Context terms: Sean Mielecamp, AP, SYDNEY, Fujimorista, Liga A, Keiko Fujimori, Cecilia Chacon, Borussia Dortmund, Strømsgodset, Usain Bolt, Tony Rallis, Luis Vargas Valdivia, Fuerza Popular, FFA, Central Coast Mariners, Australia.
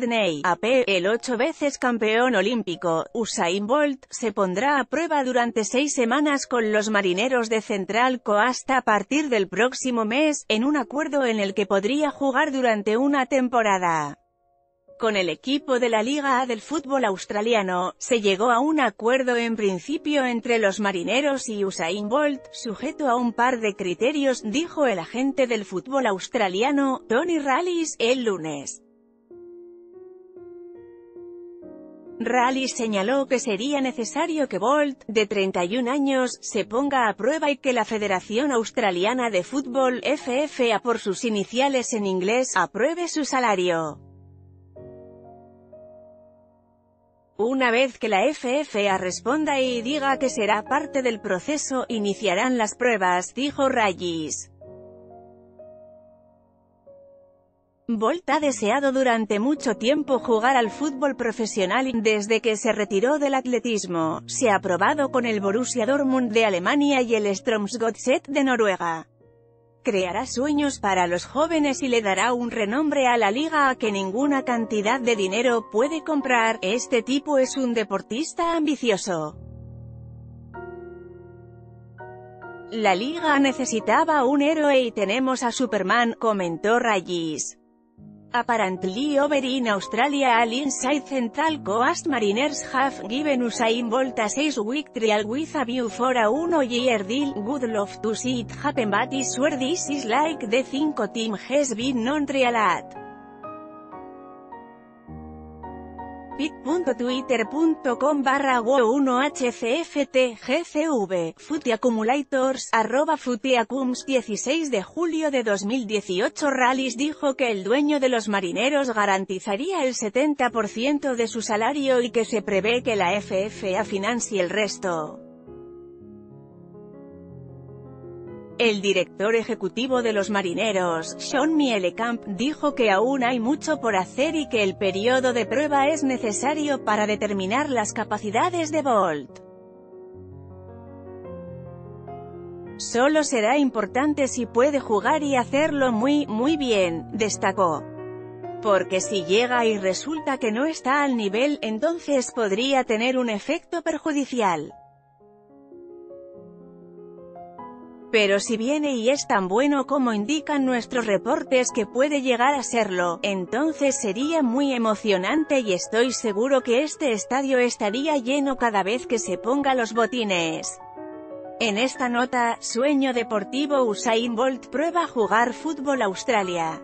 Sydney, AP, el 8 veces campeón olímpico, Usain Bolt, se pondrá a prueba durante 6 semanas con los marineros de Central Coast a partir del próximo mes, en un acuerdo en el que podría jugar durante una temporada. Con el equipo de la Liga A del fútbol australiano, se llegó a un acuerdo en principio entre los marineros y Usain Bolt, sujeto a un par de criterios, dijo el agente del fútbol australiano, Tony Rallis, el lunes. Rallis señaló que sería necesario que Bolt, de 31 años, se ponga a prueba y que la Federación Australiana de Fútbol, FFA por sus iniciales en inglés, apruebe su salario. Una vez que la FFA responda y diga que será parte del proceso, iniciarán las pruebas, dijo Rallis. Bolt ha deseado durante mucho tiempo jugar al fútbol profesional y, desde que se retiró del atletismo, se ha probado con el Borussia Dortmund de Alemania y el Strømsgodset de Noruega. Creará sueños para los jóvenes y le dará un renombre a la liga que ninguna cantidad de dinero puede comprar. Este tipo es un deportista ambicioso. La liga necesitaba un héroe y tenemos a Superman, comentó Rallis. Apparently over in Australia all inside Central Coast Mariners have given Usain Bolt a 6-week trial with a view for a 1-year deal. Would love to see it happen but is where this is like the 5 team has been non-trial at. Pit.twitter.com/wow1hcftgcv, futiaccumulators, @futiacums. 16 de julio de 2018 Rallis dijo que el dueño de los marineros garantizaría el 70% de su salario y que se prevé que la FFA financie el resto. El director ejecutivo de los marineros, Sean Mielecamp, dijo que aún hay mucho por hacer y que el periodo de prueba es necesario para determinar las capacidades de Bolt. Solo será importante si puede jugar y hacerlo muy bien, destacó. Porque si llega y resulta que no está al nivel, entonces podría tener un efecto perjudicial. Pero si viene y es tan bueno como indican nuestros reportes que puede llegar a serlo, entonces sería muy emocionante y estoy seguro que este estadio estaría lleno cada vez que se ponga los botines. En esta nota, sueño deportivo Usain Bolt prueba jugar fútbol Australia.